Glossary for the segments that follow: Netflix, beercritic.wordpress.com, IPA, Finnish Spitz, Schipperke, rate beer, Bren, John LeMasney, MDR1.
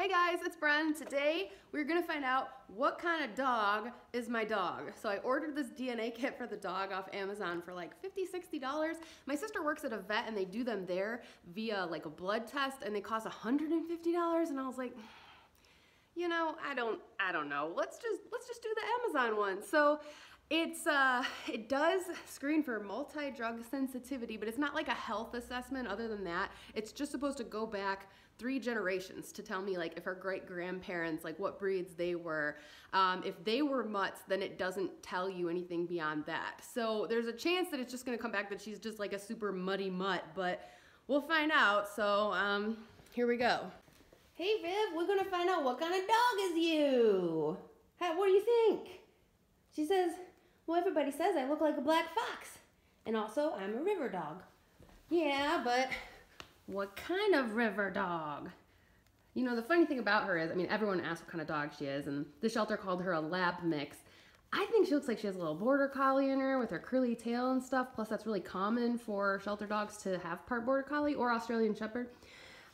Hey guys, it's Bren. Today we're gonna find out what kind of dog is my dog. So I ordered this DNA kit for the dog off Amazon for like $50–$60. My sister works at a vet and they do them there via like a blood test and they cost $150, and I was like, you know, I don't know. Let's just do the Amazon one. So it does screen for multi-drug sensitivity, but it's not like a health assessment other than that. It's just supposed to go back 3 generations to tell me like if our great-grandparents, like what breeds they were. If they were mutts, then it doesn't tell you anything beyond that. So there's a chance that it's just gonna come back that she's just like a super muddy mutt, but we'll find out. So here we go. Hey Viv, we're gonna find out what kind of dog is you. What do you think? She says, well, everybody says I look like a black fox, and also I'm a river dog. Yeah, but what kind of river dog? You know, the funny thing about her is, I mean, everyone asks what kind of dog she is, and the shelter called her a lab mix. I think she looks like she has a little border collie in her with her curly tail and stuff, plus that's really common for shelter dogs to have part border collie or Australian shepherd.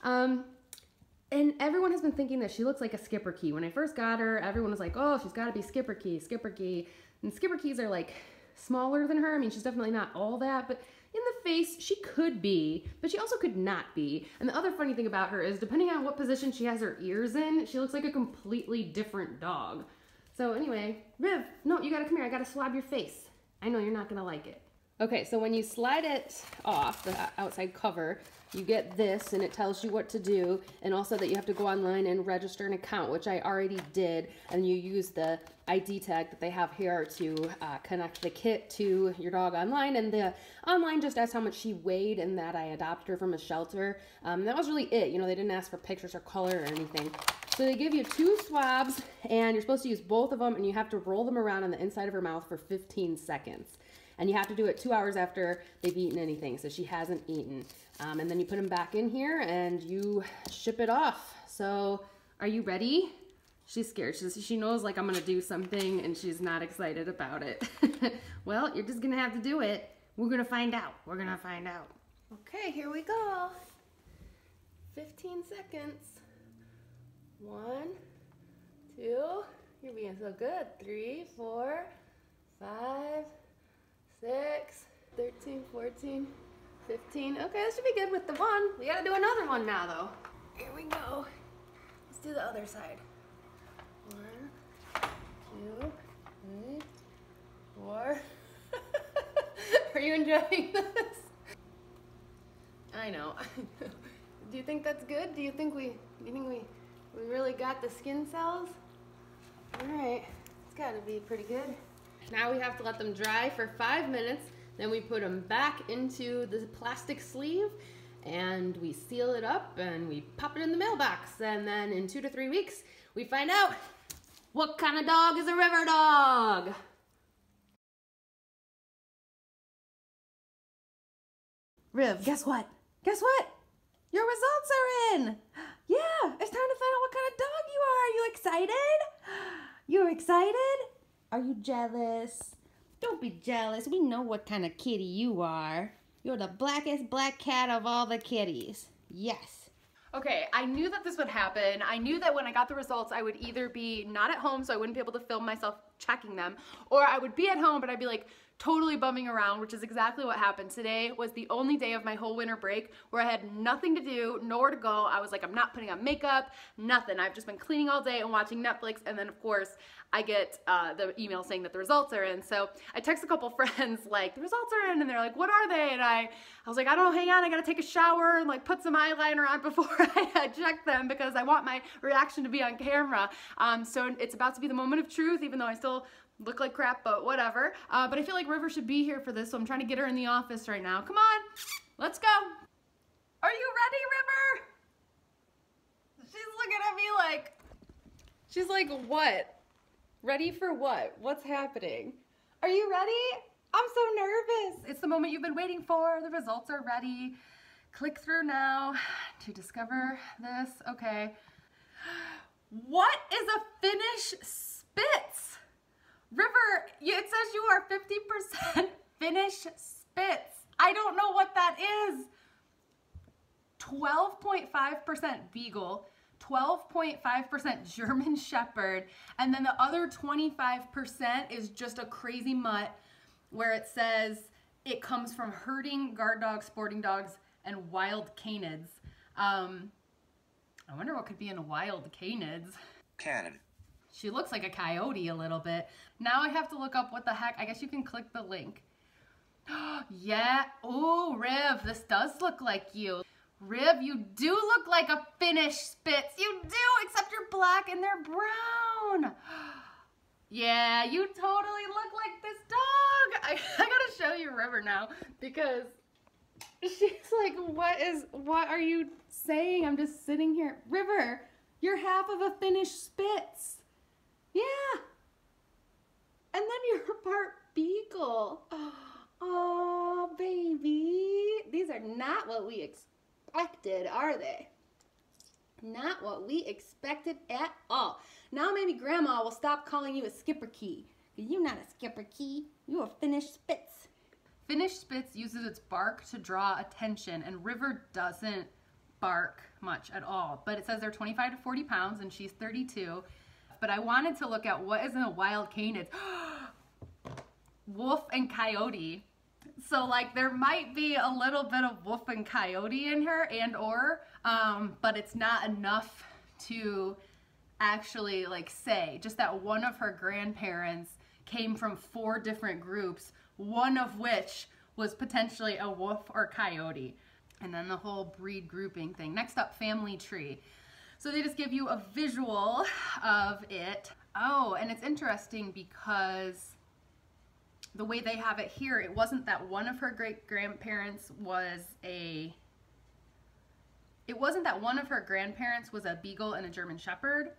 And everyone has been thinking that she looks like a Schipperke. When I first got her, everyone was like, oh, she's gotta be Schipperke. And Schipperkes are like smaller than her. I mean, she's definitely not all that, but in the face, she could be, but she also could not be. And the other funny thing about her is depending on what position she has her ears in, she looks like a completely different dog. So anyway, Viv, no, you gotta come here. I gotta swab your face. I know you're not gonna like it. Okay, so when you slide it off the outside cover, you get this and it tells you what to do, and also that you have to go online and register an account, which I already did, and you use the ID tag that they have here to connect the kit to your dog online, and the online just asked how much she weighed and that I adopted her from a shelter. That was really it. You know, they didn't ask for pictures or color or anything. So they give you 2 swabs and you're supposed to use both of them, and you have to roll them around on the inside of her mouth for 15 seconds. And you have to do it 2 hours after they've eaten anything, so she hasn't eaten. And then you put them back in here and you ship it off. So are you ready? She's scared. She knows like I'm gonna do something and she's not excited about it. Well, you're just gonna have to do it. We're gonna find out. We're gonna find out. Okay, here we go. 15 seconds. 1, 2, you're being so good. 3, 4, 5, 6, 13, 14, 15. Okay, that should be good with the one. We gotta do another one now, though. Here we go. Let's do the other side. 1, 2, 3, 4. Are you enjoying this? I know. Do you think that's good? Do you think we really got the skin cells? All right, it's gotta be pretty good. Now we have to let them dry for 5 minutes, then we put them back into the plastic sleeve and we seal it up and we pop it in the mailbox, and then in 2 to 3 weeks we find out what kind of dog is a river dog. Riv, guess what? Guess what? Your results are in! Yeah, it's time to find out what kind of dog you are! You excited? You're excited? Are you jealous? Don't be jealous. We know what kind of kitty you are. You're the blackest black cat of all the kitties. Yes. Okay, I knew that this would happen. I knew that when I got the results, I would either be not at home, so I wouldn't be able to film myself checking them, or I would be at home, but I'd be like totally bumming around, which is exactly what happened. Today was the only day of my whole winter break where I had nothing to do, nowhere to go. I was like, I'm not putting on makeup, nothing. I've just been cleaning all day and watching Netflix, and then of course, I get the email saying that the results are in. So I text a couple friends like, the results are in, and they're like, what are they? And I was like, I don't know, hang on, I gotta take a shower and like put some eyeliner on before I check them because I want my reaction to be on camera. So it's about to be the moment of truth, even though I still look like crap, but whatever. But I feel like River should be here for this, so I'm trying to get her in the office right now. Come on, let's go. Are you ready, River? She's looking at me like, she's like, what? Ready for what? What's happening? Are you ready? I'm so nervous. It's the moment you've been waiting for. The results are ready. Click through now to discover this. Okay. What is a Finnish Spitz? River, it says you are 50% Finnish Spitz. I don't know what that is. 12.5% Beagle, 12.5% German Shepherd, and then the other 25% is just a crazy mutt where it says it comes from herding, guard dogs, sporting dogs, and wild canids. I wonder what could be in wild canids. Canada. She looks like a coyote a little bit. Now I have to look up what the heck. I guess you can click the link. Yeah. Oh, Riv, this does look like you. Riv, you do look like a Finnish Spitz. You do, except you're black and they're brown. Yeah, you totally look like this dog. I gotta show you River now because she's like, what are you saying? I'm just sitting here. River, you're half of a Finnish Spitz. Yeah. And then you're part beagle. Oh, baby. These are not what we expected, are they? Not what we expected at all. Now maybe Grandma will stop calling you a Schipperke. You're not a Schipperke. You're a Finnish Spitz. Finnish Spitz uses its bark to draw attention, and River doesn't bark much at all. But it says they're 25 to 40 pounds, and she's 32. But I wanted to look at what is in a wild canid. Wolf and coyote. So like there might be a little bit of wolf and coyote in her and or, but it's not enough to actually like say, just that one of her grandparents came from 4 different groups, one of which was potentially a wolf or coyote. And then the whole breed grouping thing. Next up, family tree. So they just give you a visual of it. Oh, and it's interesting because the way they have it here, it wasn't that one of her great-grandparents was a, it wasn't that one of her grandparents was a beagle and a German Shepherd.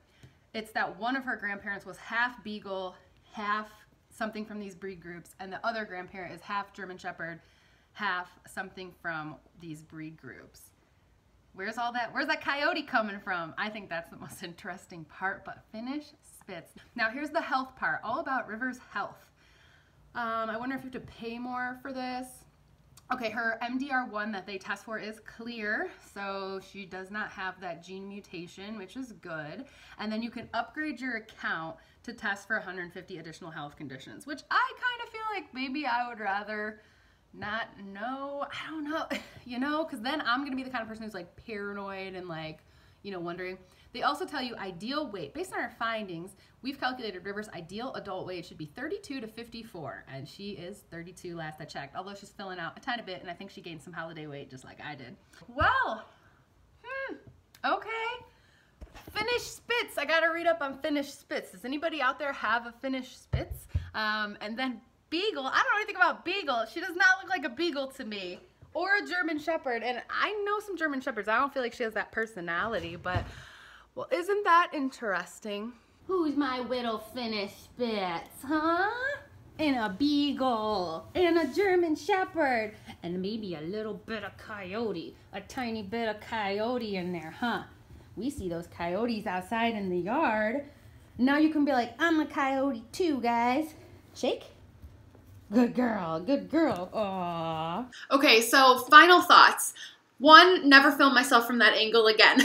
It's that one of her grandparents was half beagle, half something from these breed groups, and the other grandparent is half German Shepherd, half something from these breed groups. Where's all that? Where's that coyote coming from? I think that's the most interesting part, but Finnish Spitz. Now here's the health part, all about River's health. I wonder if you have to pay more for this. Okay, her MDR1 that they test for is clear, so she does not have that gene mutation, which is good. And then you can upgrade your account to test for 150 additional health conditions, which I kind of feel like maybe I would rather not know. I don't know, you know, because then I'm going to be the kind of person who's like paranoid and like, you know, wondering. They also tell you ideal weight. Based on our findings, we've calculated River's ideal adult weight should be 32 to 54, and she is 32 last I checked, although she's filling out a tiny bit, and I think she gained some holiday weight just like I did. Well, okay. Finnish Spitz. I gotta read up on Finnish Spitz. Does anybody out there have a Finnish Spitz? And then beagle. I don't know anything about beagle. She does not look like a beagle to me. Or a German Shepherd, and I know some German Shepherds. I don't feel like she has that personality, but, well, isn't that interesting? Who's my little Finnish Spitz, huh? And a beagle, and a German Shepherd, and maybe a little bit of coyote, a tiny bit of coyote in there, huh? We see those coyotes outside in the yard. Now you can be like, I'm a coyote too, guys. Shake. Good girl, good girl. Aww. Okay, so final thoughts. 1, never film myself from that angle again.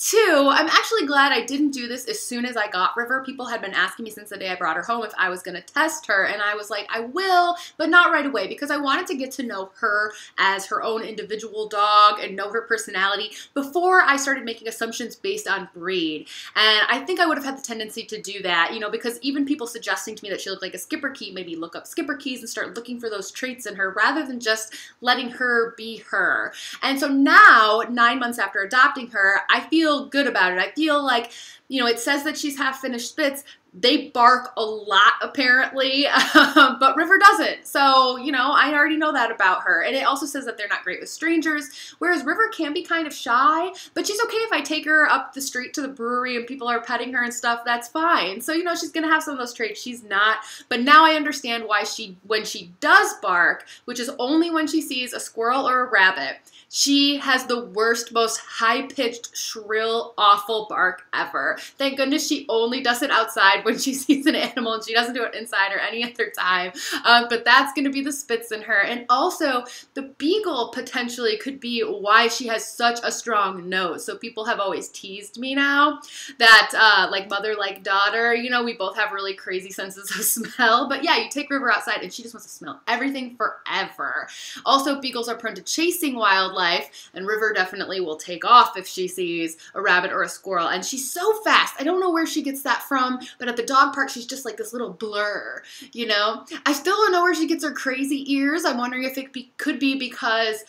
2, I'm actually glad I didn't do this as soon as I got River. People had been asking me since the day I brought her home if I was going to test her, and I was like, I will, but not right away, because I wanted to get to know her as her own individual dog and know her personality before I started making assumptions based on breed. And I think I would have had the tendency to do that, you know, because even people suggesting to me that she looked like a Schipperke, maybe look up Schipperkes and start looking for those traits in her rather than just letting her be her. And so now, 9 months after adopting her, I feel good about it. I feel like, you know, it says that she's half Finnish Spitz. They bark a lot, apparently, but River doesn't. So, you know, I already know that about her. And it also says that they're not great with strangers, whereas River can be kind of shy, but she's okay if I take her up the street to the brewery and people are petting her and stuff. That's fine. So, you know, she's going to have some of those traits. She's not. But now I understand why when she does bark, which is only when she sees a squirrel or a rabbit, she has the worst, most high-pitched, shrill, awful bark ever. Thank goodness she only does it outside when she sees an animal, and she doesn't do it inside or any other time. But that's going to be the Spitz in her. And also the Beagle potentially could be why she has such a strong nose. So people have always teased me now that like mother, like daughter, you know, we both have really crazy senses of smell. But yeah, you take River outside and she just wants to smell everything forever. Also, Beagles are prone to chasing wildlife, and River definitely will take off if she sees a rabbit or a squirrel. And she's so fast. I don't know where she gets that from, but at the dog park, she's just like this little blur, you know? I still don't know where she gets her crazy ears. I'm wondering if it could be because,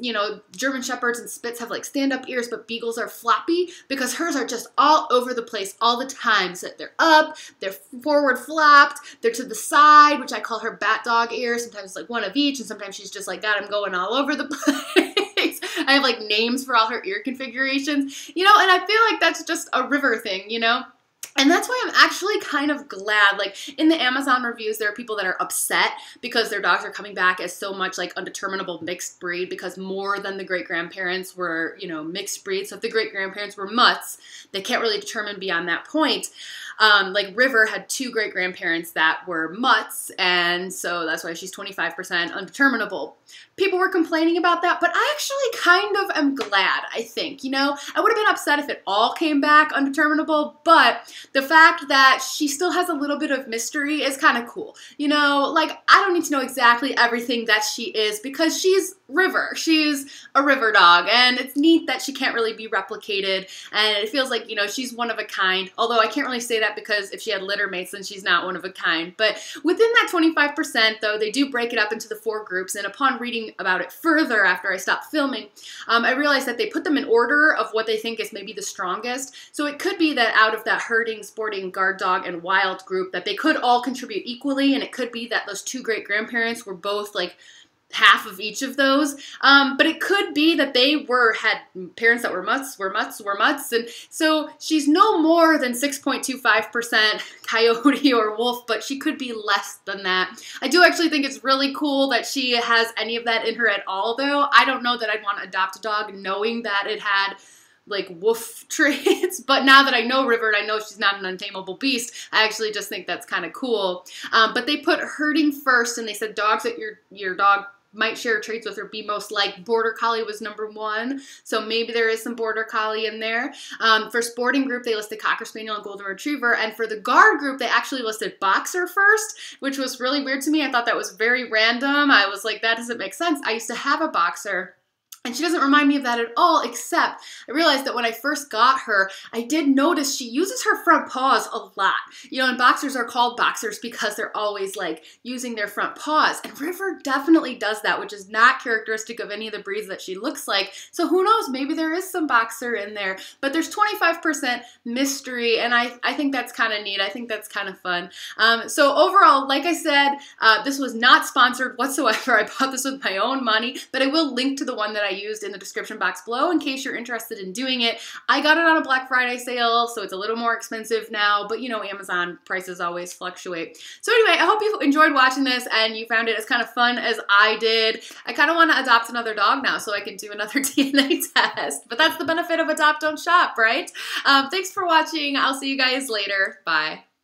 you know, German Shepherds and Spitz have like stand-up ears, but Beagles are floppy, because hers are just all over the place all the time. So they're up, they're forward flopped, they're to the side, which I call her bat dog ears. Sometimes it's like one of each, and sometimes she's just like, God, I'm going all over the place. I have like names for all her ear configurations, you know, and I feel like that's just a River thing, you know? And that's why I'm actually kind of glad, like in the Amazon reviews, there are people that are upset because their dogs are coming back as so much like undeterminable mixed breed, because more than the great grandparents were, you know, mixed breed. So if the great grandparents were mutts, they can't really determine beyond that point. Like River had two great grandparents that were mutts, and so that's why she's 25% undeterminable. People were complaining about that, but I actually kind of am glad, I think, you know? I would have been upset if it all came back undeterminable, but the fact that she still has a little bit of mystery is kind of cool. You know, like, I don't need to know exactly everything that she is, because she's River. She's a River dog, and it's neat that she can't really be replicated, and it feels like, you know, she's one of a kind, although I can't really say that because if she had litter mates, then she's not one of a kind. But within that 25%, though, they do break it up into the four groups, and upon reading about it further after I stopped filming, I realized that they put them in order of what they think is maybe the strongest. So it could be that out of that herding, sporting, guard dog, and wild group, that they could all contribute equally, and it could be that those two great grandparents were both like half of each of those, but it could be that they had parents that were mutts, and so she's no more than 6.25% coyote or wolf, but she could be less than that. I do actually think it's really cool that she has any of that in her at all, though. I don't know that I'd want to adopt a dog knowing that it had like wolf traits, but now that I know River and I know she's not an untamable beast, I actually just think that's kind of cool. But they put herding first, and they said dogs that your dog might share traits with or be most like. Border Collie was number 1, so maybe there is some Border Collie in there. For sporting group, they listed Cocker Spaniel and Golden Retriever, and for the guard group, they actually listed Boxer first, which was really weird to me. I thought that was very random. I was like, that doesn't make sense. I used to have a Boxer, and she doesn't remind me of that at all, except I realized that when I first got her, I did notice she uses her front paws a lot. You know, and boxers are called boxers because they're always like using their front paws. And River definitely does that, which is not characteristic of any of the breeds that she looks like. So who knows, maybe there is some boxer in there, but there's 25% mystery. And I think that's kind of neat. I think that's kind of fun. So overall, like I said, this was not sponsored whatsoever. I bought this with my own money, but I will link to the one that I used in the description box below in case you're interested in doing it. I got it on a Black Friday sale, so it's a little more expensive now, but you know, Amazon prices always fluctuate. So anyway, I hope you enjoyed watching this and you found it as kind of fun as I did. I kind of want to adopt another dog now so I can do another DNA test, but that's the benefit of adopt, don't shop, right? Thanks for watching. I'll see you guys later. Bye.